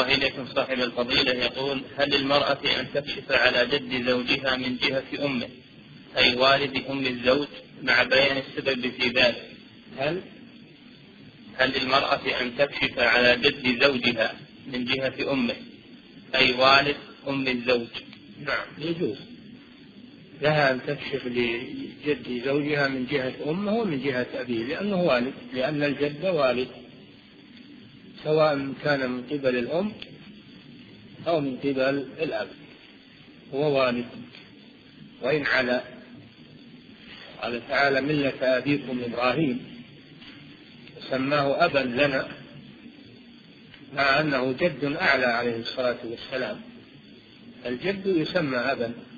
الله إليكم صاحب الفضيلة يقول: هل للمرأة أن تكشف على جد زوجها من جهة أمه أي والد أم الزوج مع بيان السبب في ذلك؟ هل للمرأة أن تكشف على جد زوجها من جهة أمه أي والد أم الزوج؟ نعم، يجوز لها أن تكشف لجد زوجها من جهة أمه ومن جهة أبيه، لأنه والد، لأن الجد والد، سواء كان من قبل الأم أو من قبل الأب، هو والد. وإن على قال تعالى: ملة أبيكم إبراهيم، وسماه أبا لنا مع أنه جد أعلى عليه الصلاة والسلام. الجد يسمى أبا،